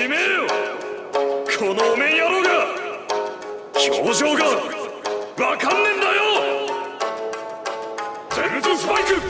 決めよ。このお面野郎が表情がわかんねえんだよ。全部スパイク。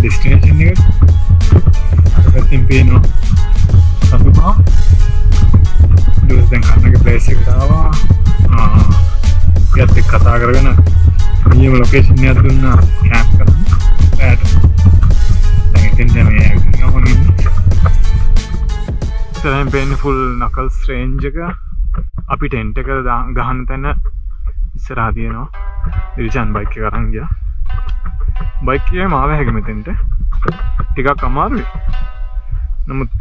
Destination here. Simpino. Sabi ko, doon din ka nag-blessing daw. Yatik katagar ka na. Yung location niya doon na camp ka na. Bad. Tangitinda niya. Ito yung painful knuckles range ka. Api tent ka gahan tayo na isaradiyan o. Dirichan bike ka karang dyan. Bike के मावे है कि मैं तेंटे टिका कमार भी नमूत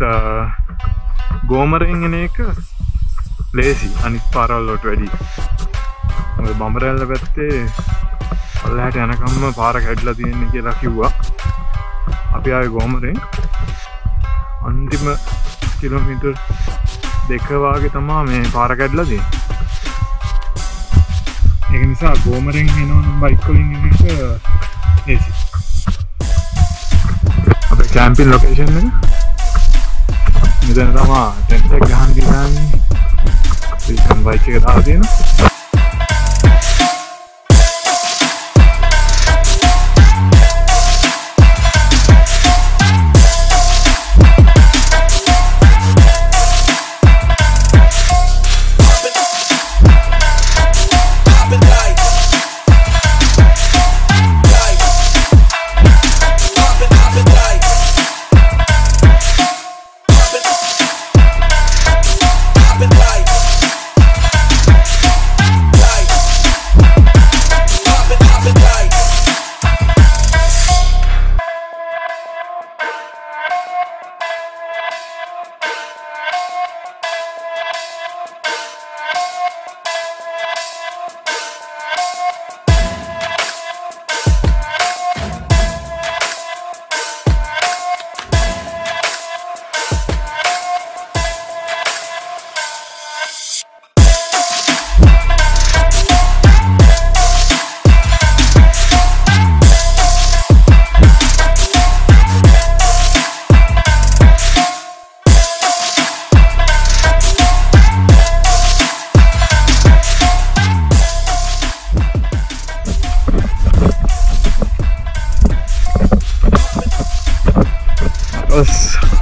गोमर इंगने एक लेजी अनिस्पारा लोट वैडी हमें बांबरेल लगते अल्लाह टेना कम में पारा कैट लती है निके रखी हुआ अभी आये गोमर इंग अंतिम किलोमीटर देखा वाके तमाम में पारा कैट लती एक निशा गोमर इंग है ना बाइक को इंगने के अब एक कैंपिंग लोकेशन में मुझे ना वहाँ टेंट टेक जहाँ भी जाएंगे तो इस कंबाइन के दाव देना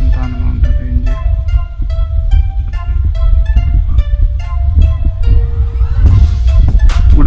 Antan amount of range. Would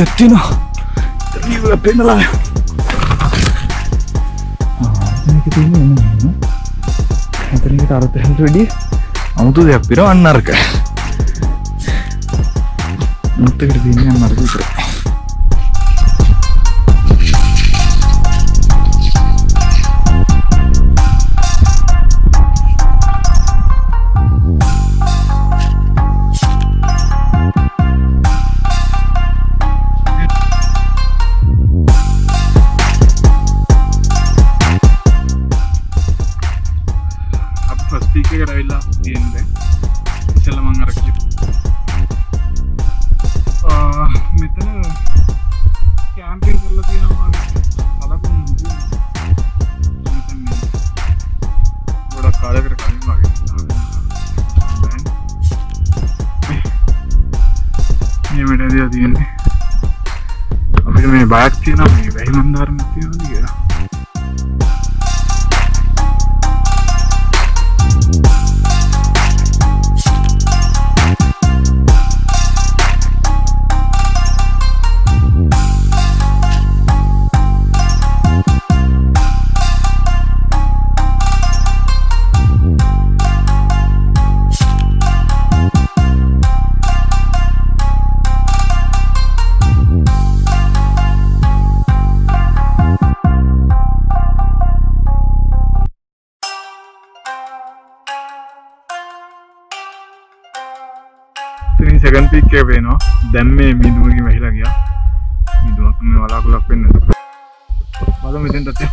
Destino, termino la pena la. Tiene que tener un niño, ¿no? Tiene que estar atento de ti. Aún tú de apiro a narca. No te crees ni a narca. Bag थी ना मैं वही मंदार में थी और ये గగన్పీకే పోయినా దమ్మే మీ దూరికి మహిళగా మీ దూరం వాళ్ళకు పోయినా పదం ఇదేంటే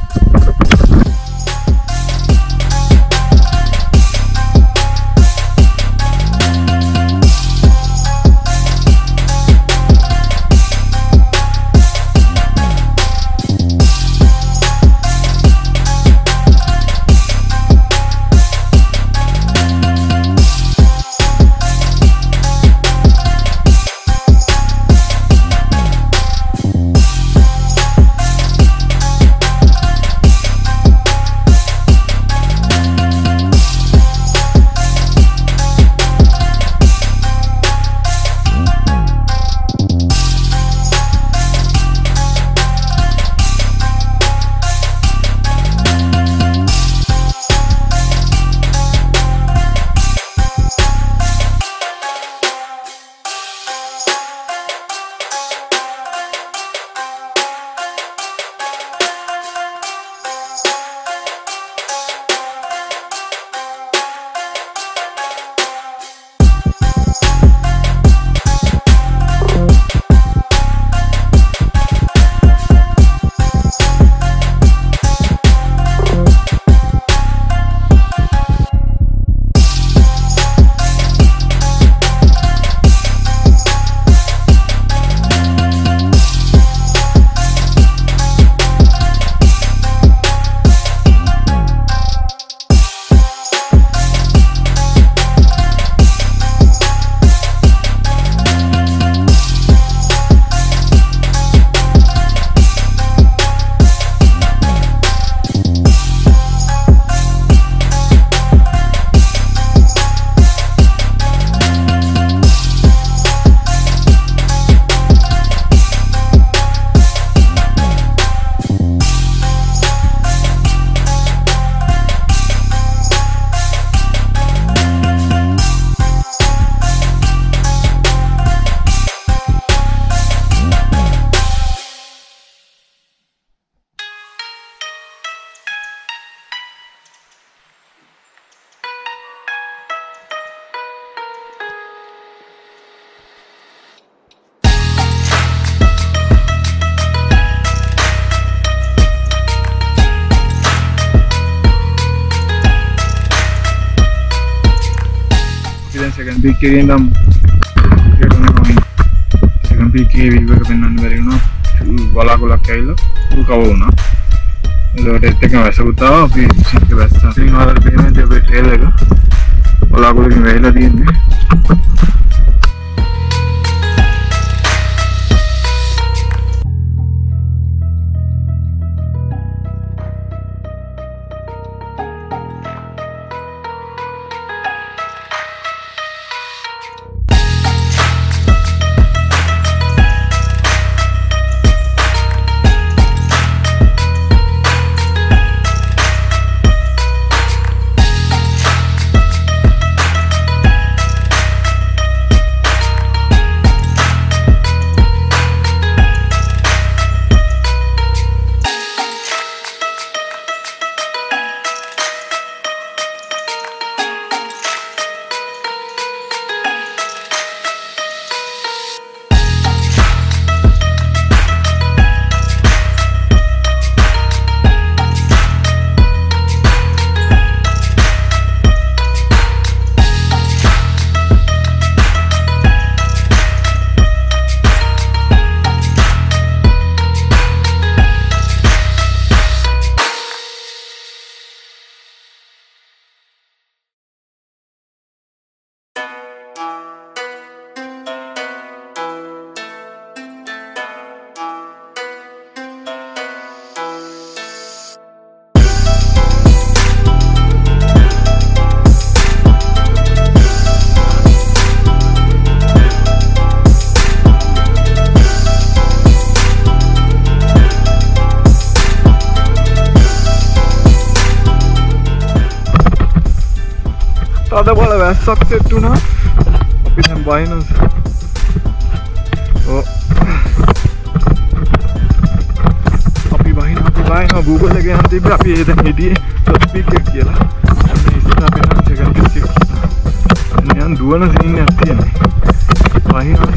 Mahihan.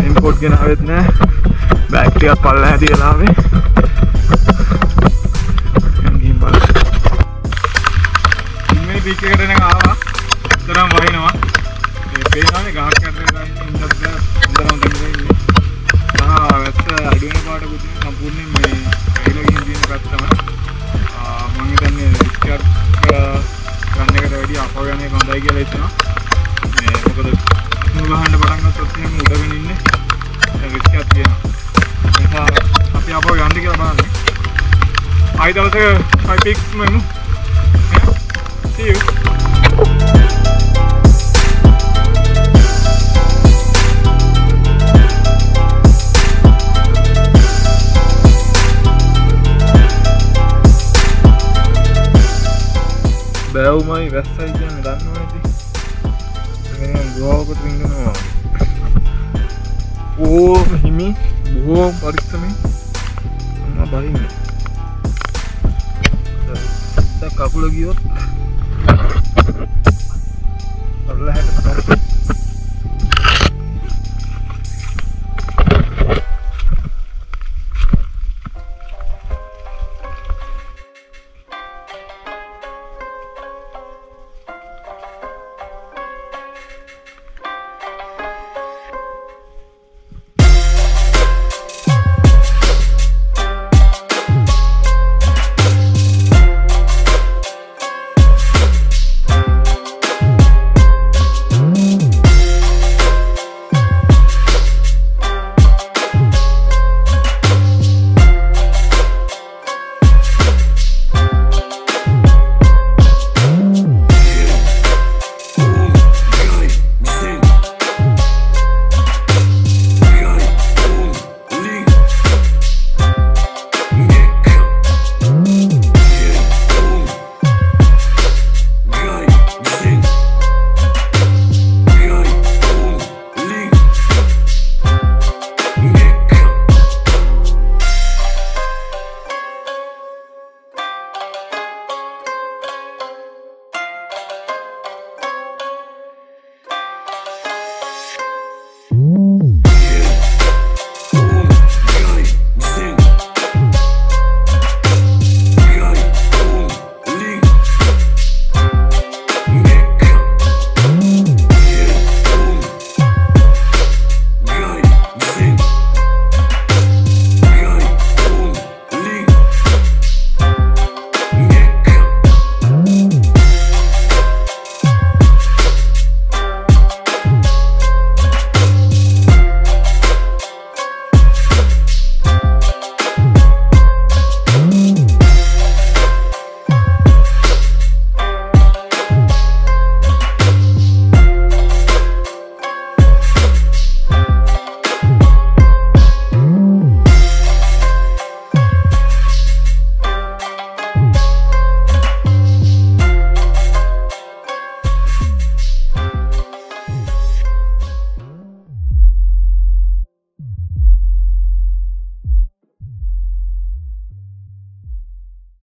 Import ginamit Backtiat pala lehet élelni. Ilyen gimbal. Még bíkérenek állva. Terem vahinava. Pénálni gahak kerülni. Indarán kerülni. Aha, ezt adóni pára kutni. Kampurni még. Kailogi hindi megtettem. Mangi tenni bíkér. Ranneket ready apagani bandai kele ittena. මොකද මුලහඬ පටන් ගත්තොත් එහෙම උඩගෙන ඉන්නේ රිස්ක් එකක් තියෙනවා. ඒක අපි ආපහු යන්න කියලා බලන්න. ආයි දවසක ආයි පික්ස් මම. See you. බෑවුමයි වැස්සයි කියන්නේ දන්නවද ඉතින් මම ගෝවකට රින්ගනවා ඕ හිමි බොහොම පරිස්සමෙන් මම බහින්නේ දැන් කකුල ගියොත් අරලා හැට